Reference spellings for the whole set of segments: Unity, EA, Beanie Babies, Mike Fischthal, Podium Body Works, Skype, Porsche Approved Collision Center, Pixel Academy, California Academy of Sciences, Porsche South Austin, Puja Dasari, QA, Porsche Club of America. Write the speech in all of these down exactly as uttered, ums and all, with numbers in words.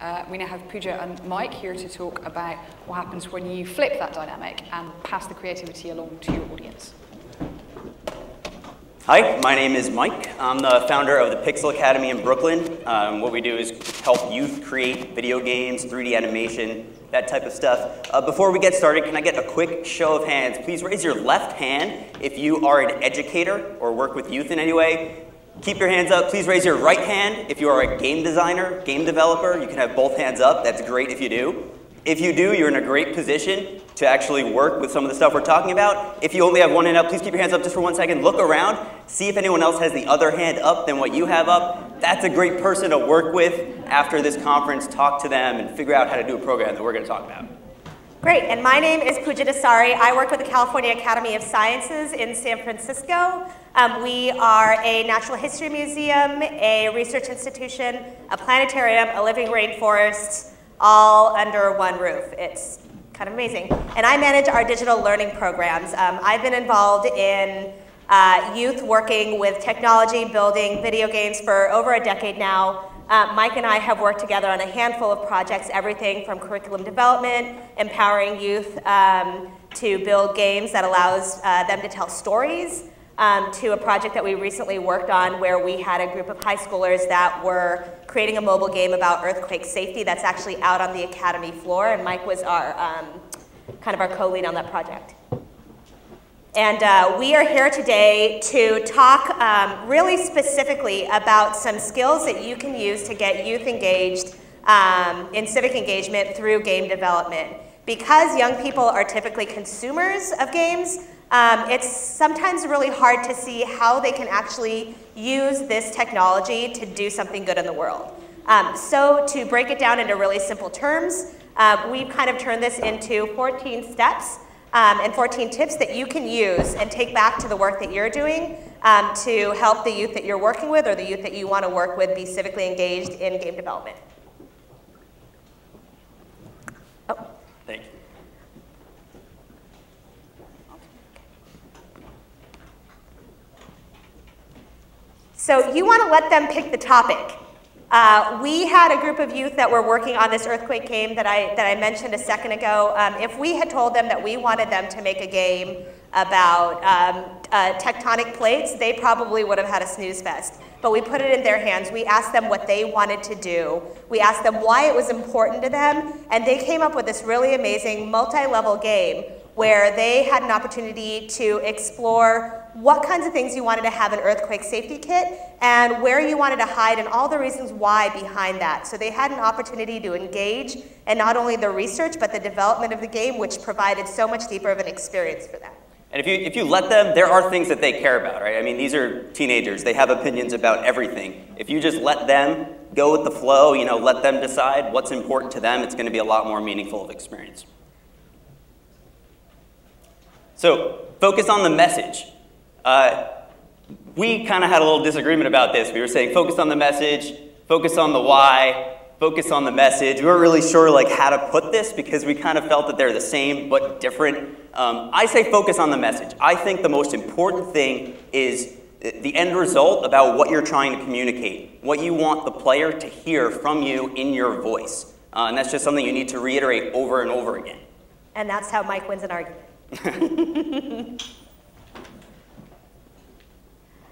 Uh, we now have Puja and Mike here to talk about what happens when you flip that dynamic and pass the creativity along to your audience. Hi, my name is Mike. I'm the founder of the Pixel Academy in Brooklyn. Um, what we do is help youth create video games, three D animation, that type of stuff. Uh, before we get started, can I get a quick show of hands? Please raise your left hand if you are an educator or work with youth in any way. Keep your hands up. Please raise your right hand if you are a game designer, game developer. You can have both hands up. That's great if you do. If you do, you're in a great position to actually work with some of the stuff we're talking about. If you only have one hand up, please keep your hands up just for one second. Look around. See if anyone else has the other hand up than what you have up. That's a great person to work with after this conference. Talk to them and figure out how to do a program that we're going to talk about. Great. And my name is Puja Dasari. I work with the California Academy of Sciences in San Francisco. Um, we are a natural history museum, a research institution, a planetarium, a living rainforest, all under one roof. It's kind of amazing. And I manage our digital learning programs. Um, I've been involved in uh, youth working with technology, building video games for over a decade now. Uh, Mike and I have worked together on a handful of projects, everything from curriculum development, empowering youth um, to build games that allows uh, them to tell stories, um, to a project that we recently worked on where we had a group of high schoolers that were creating a mobile game about earthquake safety that's actually out on the academy floor, and Mike was our um, kind of our co-lead on that project. And uh, we are here today to talk um, really specifically about some skills that you can use to get youth engaged um, in civic engagement through game development. Because young people are typically consumers of games, um, it's sometimes really hard to see how they can actually use this technology to do something good in the world. Um, so to break it down into really simple terms, uh, we've kind of turned this into fourteen steps. Um, and fourteen tips that you can use and take back to the work that you're doing um, to help the youth that you're working with or the youth that you want to work with be civically engaged in game development. Oh. Thank you. So you want to let them pick the topic. Uh, we had a group of youth that were working on this earthquake game that I, that I mentioned a second ago. Um, if we had told them that we wanted them to make a game about um, uh, tectonic plates, they probably would have had a snooze fest. But we put it in their hands. We asked them what they wanted to do. We asked them why it was important to them. And they came up with this really amazing multi-level game where they had an opportunity to explore what kinds of things you wanted to have an earthquake safety kit and where you wanted to hide and all the reasons why behind that. So they had an opportunity to engage in not only the research but the development of the game, which provided so much deeper of an experience for them. And if you, if you let them, there are things that they care about, right? I mean, these are teenagers. They have opinions about everything. If you just let them go with the flow, you know, let them decide what's important to them, it's going to be a lot more meaningful of experience. So focus on the message. Uh, we kind of had a little disagreement about this. We were saying focus on the message, focus on the why, focus on the message. We weren't really sure like how to put this because we kind of felt that they're the same but different. Um, I say focus on the message. I think the most important thing is the end result about what you're trying to communicate, what you want the player to hear from you in your voice. Uh, and that's just something you need to reiterate over and over again. And that's how Mike wins an argument.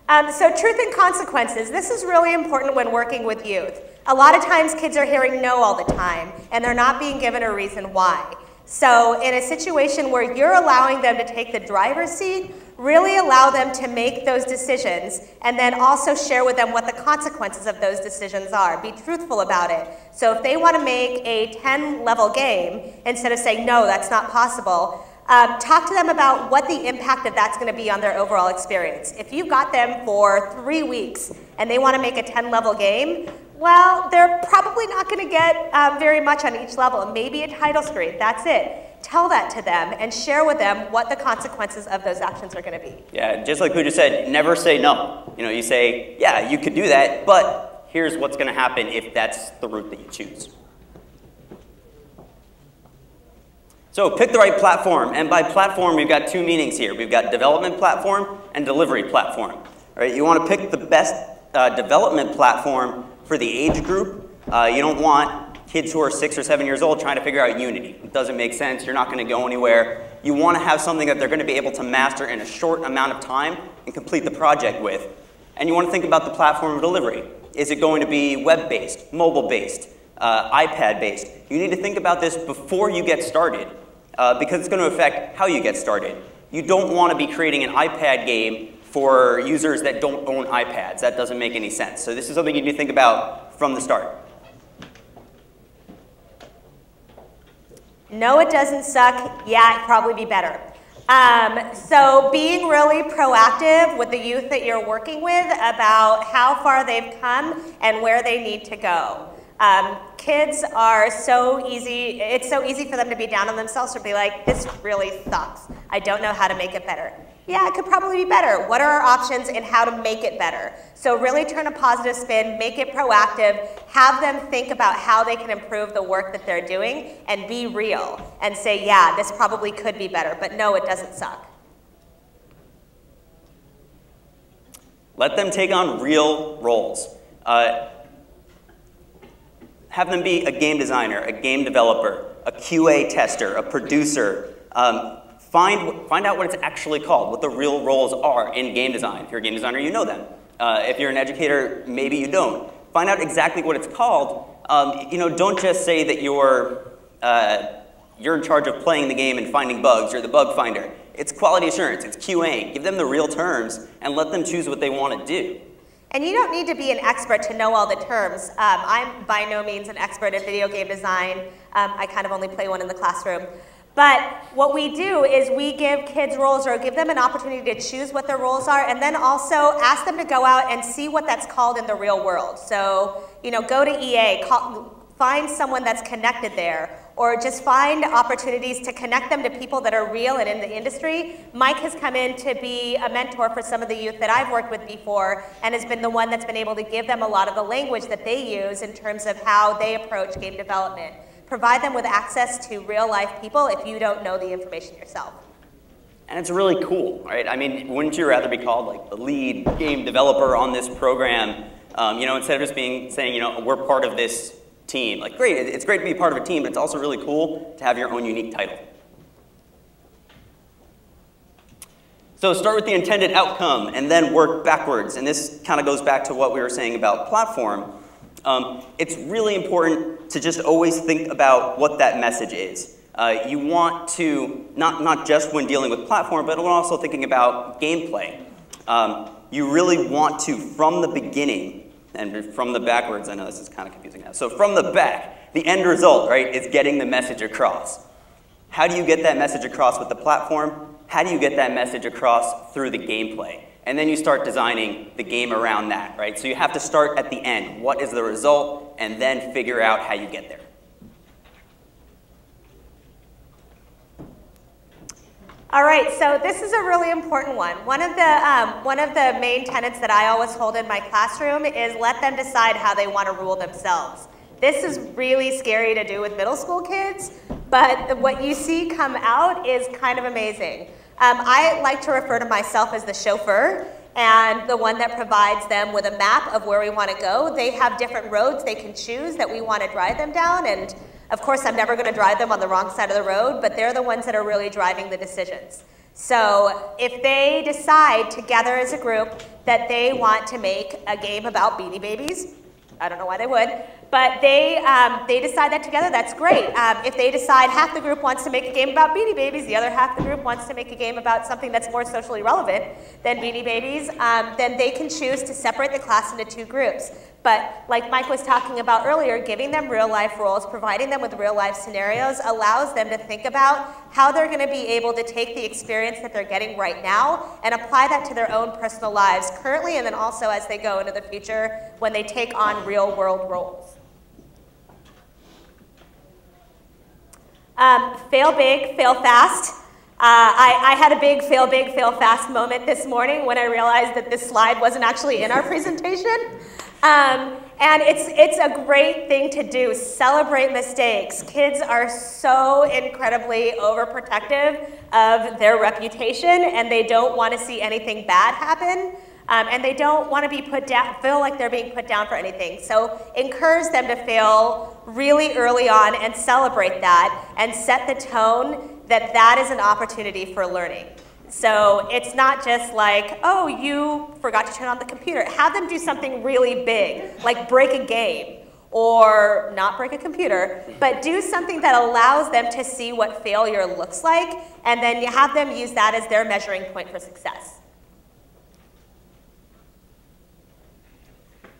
um, so truth and consequences. This is really important when working with youth. A lot of times kids are hearing no all the time and they're not being given a reason why. So in a situation where you're allowing them to take the driver's seat, really allow them to make those decisions and then also share with them what the consequences of those decisions are. Be truthful about it. So if they want to make a ten level game, instead of saying no, that's not possible, Um, talk to them about what the impact of that's going to be on their overall experience. If you've got them for three weeks and they want to make a ten level game, well, they're probably not going to get um, very much on each level. Maybe a title screen, that's it. Tell that to them and share with them what the consequences of those actions are going to be. Yeah, just like Puja said, never say no. You know, you say, yeah, you could do that, but here's what's going to happen if that's the route that you choose. So pick the right platform, and by platform we've got two meanings here. We've got development platform and delivery platform. All right, you want to pick the best uh, development platform for the age group. Uh, you don't want kids who are six or seven years old trying to figure out Unity. It doesn't make sense. You're not going to go anywhere. You want to have something that they're going to be able to master in a short amount of time and complete the project with. And you want to think about the platform of delivery. Is it going to be web-based, mobile-based, uh, iPad-based? You need to think about this before you get started uh, because it's going to affect how you get started. You don't want to be creating an iPad game for users that don't own iPads. That doesn't make any sense. So this is something you need to think about from the start. No, it doesn't suck. Yeah, it'd probably be better. Um, so being really proactive with the youth that you're working with about how far they've come and where they need to go. Um, kids are so easy, it's so easy for them to be down on themselves or be like, this really sucks. I don't know how to make it better. Yeah, it could probably be better. What are our options and how to make it better? So really turn a positive spin, make it proactive, have them think about how they can improve the work that they're doing and be real and say, yeah, this probably could be better, but no, it doesn't suck. Let them take on real roles. Uh, have them be a game designer, a game developer, a Q A tester, a producer. Um, Find, find out what it's actually called, what the real roles are in game design. If you're a game designer, you know them. Uh, if you're an educator, maybe you don't. Find out exactly what it's called. Um, you know, don't just say that you're, uh, you're in charge of playing the game and finding bugs. You're the bug finder. It's quality assurance. It's Q A. Give them the real terms and let them choose what they want to do. And you don't need to be an expert to know all the terms. Um, I'm by no means an expert at video game design. Um, I kind of only play one in the classroom. But what we do is we give kids roles or give them an opportunity to choose what their roles are and then also ask them to go out and see what that's called in the real world. So, you know, go to E A, call, find someone that's connected there, or just find opportunities to connect them to people that are real and in the industry. Mike has come in to be a mentor for some of the youth that I've worked with before and has been the one that's been able to give them a lot of the language that they use in terms of how they approach game development. Provide them with access to real-life people if you don't know the information yourself. And it's really cool, right? I mean, wouldn't you rather be called like the lead game developer on this program, um, you know, instead of just being saying, you know, we're part of this team. Like, great, it's great to be part of a team, but it's also really cool to have your own unique title. So start with the intended outcome and then work backwards. And this kind of goes back to what we were saying about platform. Um, it's really important to just always think about what that message is. Uh, you want to, not, not just when dealing with platform, but also thinking about gameplay. Um, you really want to, from the beginning, and from the backwards, I know this is kind of confusing now. So from the back, the end result, right, is getting the message across. How do you get that message across with the platform? How do you get that message across through the gameplay? And then you start designing the game around that, right? So you have to start at the end. What is the result? And then figure out how you get there. All right, so this is a really important one. One of the, um, one of the main tenets that I always hold in my classroom is let them decide how they want to rule themselves. This is really scary to do with middle school kids, but what you see come out is kind of amazing. Um, I like to refer to myself as the chauffeur and the one that provides them with a map of where we want to go. They have different roads they can choose that we want to drive them down, and of course I'm never going to drive them on the wrong side of the road, but they're the ones that are really driving the decisions. So if they decide together as a group that they want to make a game about Beanie Babies, I don't know why they would, but they, um, they decide that together, that's great. Um, if they decide half the group wants to make a game about Beanie Babies, the other half the group wants to make a game about something that's more socially relevant than Beanie Babies, um, then they can choose to separate the class into two groups. But like Mike was talking about earlier, giving them real life roles, providing them with real life scenarios allows them to think about how they're going to be able to take the experience that they're getting right now and apply that to their own personal lives currently and then also as they go into the future when they take on real world roles. Um, fail big, fail fast. Uh, I, I had a big fail big, fail fast moment this morning when I realized that this slide wasn't actually in our presentation. Um, and it's, it's a great thing to do, celebrate mistakes. Kids are so incredibly overprotective of their reputation and they don't want to see anything bad happen. Um, and they don't want to be put down, feel like they're being put down for anything. So encourage them to fail really early on and celebrate that and set the tone that that is an opportunity for learning. So it's not just like, oh, you forgot to turn on the computer. Have them do something really big, like break a game or not break a computer, but do something that allows them to see what failure looks like, and then you have them use that as their measuring point for success.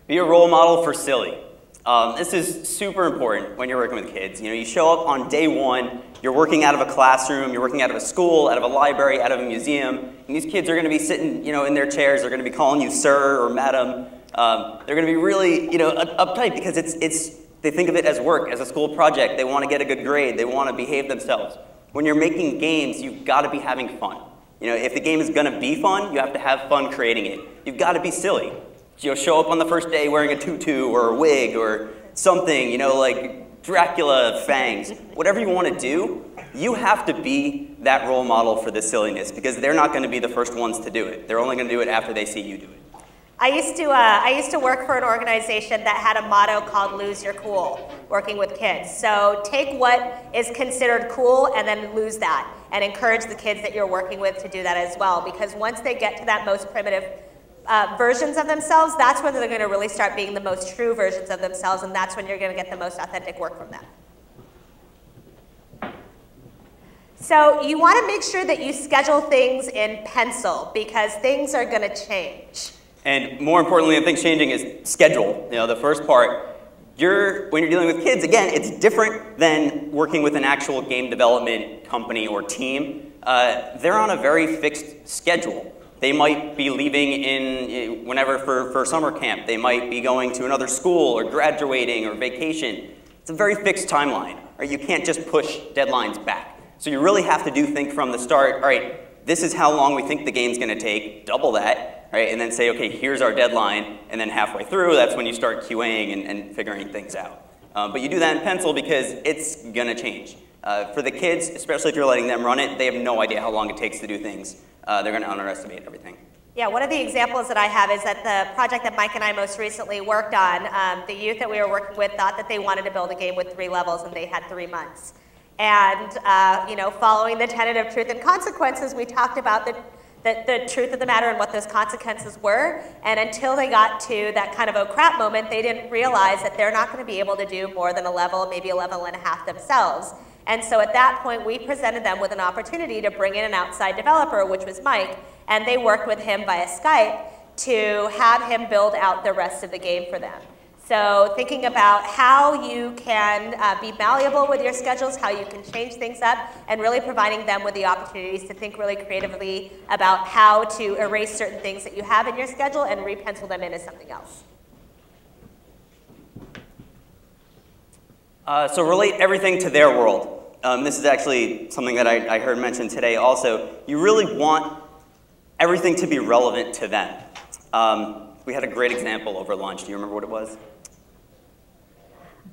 Be a role model for silly. Um, this is super important when you're working with kids. You know, you show up on day one, you're working out of a classroom, you're working out of a school, out of a library, out of a museum, and these kids are gonna be sitting, you know, in their chairs, they're gonna be calling you sir or madam. Um, they're gonna be really, you know, uptight because it's, it's, they think of it as work, as a school project. They wanna get a good grade, they wanna behave themselves. When you're making games, you've gotta be having fun. You know, if the game is gonna be fun, you have to have fun creating it. You've gotta be silly. You'll show up on the first day wearing a tutu or a wig or something, you know, like Dracula fangs. Whatever you want to do, you have to be that role model for the silliness because they're not going to be the first ones to do it. They're only going to do it after they see you do it. I used to, uh, I used to work for an organization that had a motto called lose your cool, working with kids. So take what is considered cool and then lose that and encourage the kids that you're working with to do that as well, because once they get to that most primitive Uh, versions of themselves, that's when they're going to really start being the most true versions of themselves, and that's when you're going to get the most authentic work from them. So you want to make sure that you schedule things in pencil because things are going to change. And more importantly than things changing is schedule. You know, the first part, you're, when you're dealing with kids, again, it's different than working with an actual game development company or team. Uh, they're on a very fixed schedule. They might be leaving in whenever for, for summer camp. They might be going to another school or graduating or vacation. It's a very fixed timeline. Right? You can't just push deadlines back. So you really have to do think from the start, all right, this is how long we think the game's going to take, double that, right? And then say, okay, here's our deadline. And then halfway through, that's when you start QAing and, and figuring things out. Um, but you do that in pencil because it's going to change. Uh, for the kids, especially if you're letting them run it, they have no idea how long it takes to do things. Uh, they're going to underestimate everything. Yeah, one of the examples that I have is that the project that Mike and I most recently worked on, um, the youth that we were working with thought that they wanted to build a game with three levels, and they had three months. And uh, you know, following the tenet of truth and consequences, we talked about the, the, the truth of the matter and what those consequences were. And until they got to that kind of oh crap moment, they didn't realize that they're not going to be able to do more than a level, maybe a level and a half themselves. And so at that point, we presented them with an opportunity to bring in an outside developer, which was Mike, and they worked with him via Skype to have him build out the rest of the game for them. So thinking about how you can uh, be malleable with your schedules, how you can change things up, and really providing them with the opportunities to think really creatively about how to erase certain things that you have in your schedule and re-pencil them in as something else. Uh, so relate everything to their world. Um, this is actually something that I, I heard mentioned today also. You really want everything to be relevant to them. Um, we had a great example over lunch. Do you remember what it was?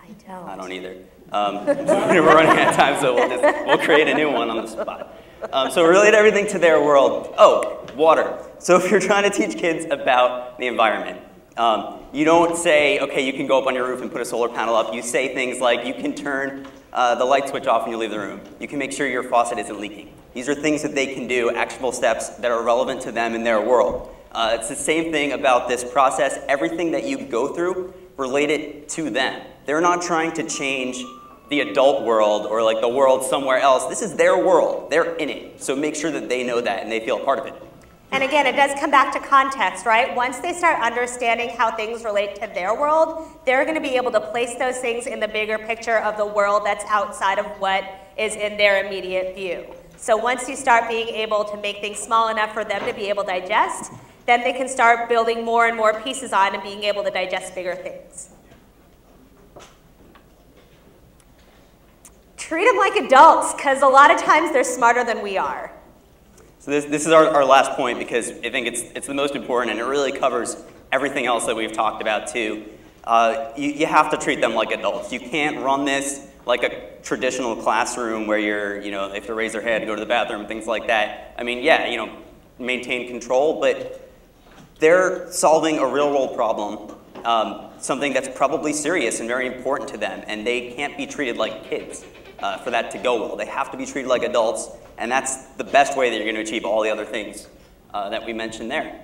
I don't. I don't either. Um, we're running out of time, so we'll, just, we'll create a new one on the spot. Um, so relate everything to their world. Oh, water. So if you're trying to teach kids about the environment, Um, you don't say, okay, you can go up on your roof and put a solar panel up. You say things like, you can turn uh, the light switch off when you leave the room. You can make sure your faucet isn't leaking. These are things that they can do, actionable steps that are relevant to them in their world. Uh, it's the same thing about this process. Everything that you go through, relate it to them. They're not trying to change the adult world or like the world somewhere else. This is their world. They're in it. So make sure that they know that and they feel a part of it. And again, it does come back to context, right? Once they start understanding how things relate to their world, they're going to be able to place those things in the bigger picture of the world that's outside of what is in their immediate view. So once you start being able to make things small enough for them to be able to digest, then they can start building more and more pieces on and being able to digest bigger things. Treat them like adults, because a lot of times they're smarter than we are. So this, this is our, our last point because I think it's, it's the most important and it really covers everything else that we've talked about too. Uh, you, you have to treat them like adults. You can't run this like a traditional classroom where you're, you know, they have to raise their head, go to the bathroom, things like that. I mean, yeah, you know, maintain control, but They're solving a real-world problem, um, something that's probably serious and very important to them, and they can't be treated like kids uh, for that to go well. They have to be treated like adults, and that's the best way that you're going to achieve all the other things uh, that we mentioned there.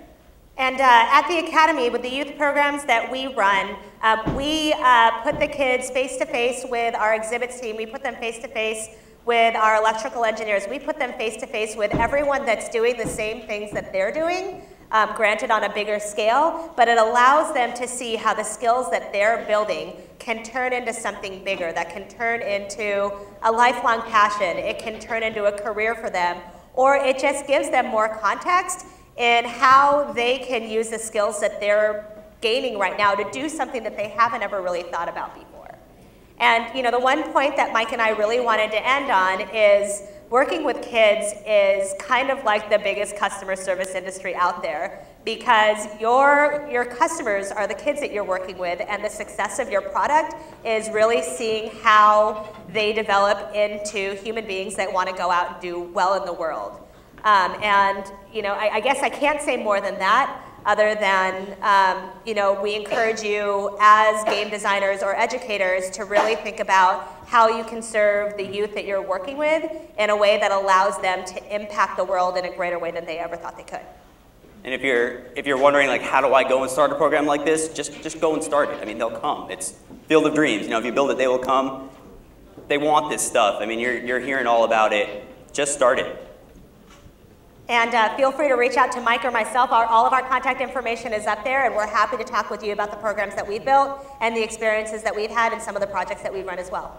And uh, at the Academy, with the youth programs that we run, uh, we uh, put the kids face-to-face with our exhibits team. We put them face-to-face with our electrical engineers. We put them face-to-face with everyone that's doing the same things that they're doing, um, granted on a bigger scale, but it allows them to see how the skills that they're building can turn into something bigger, that can turn into a lifelong passion. It can turn into a career for them, or it just gives them more context in how they can use the skills that they're gaining right now to do something that they haven't ever really thought about before. And you know, the one point that Mike and I really wanted to end on is working with kids is kind of like the biggest customer service industry out there, because your, your customers are the kids that you're working with, and the success of your product is really seeing how they develop into human beings that want to go out and do well in the world. Um, and, you know, I, I guess I can't say more than that, other than, um, you know, we encourage you as game designers or educators to really think about how you can serve the youth that you're working with in a way that allows them to impact the world in a greater way than they ever thought they could. And if you're, if you're wondering, like, how do I go and start a program like this, just, just go and start it. I mean, they'll come. It's Field of Dreams. You know, if you build it, they will come. They want this stuff. I mean, you're, you're hearing all about it. Just start it. And uh, feel free to reach out to Mike or myself. Our, all of our contact information is up there, and we're happy to talk with you about the programs that we've built and the experiences that we've had and some of the projects that we've run as well.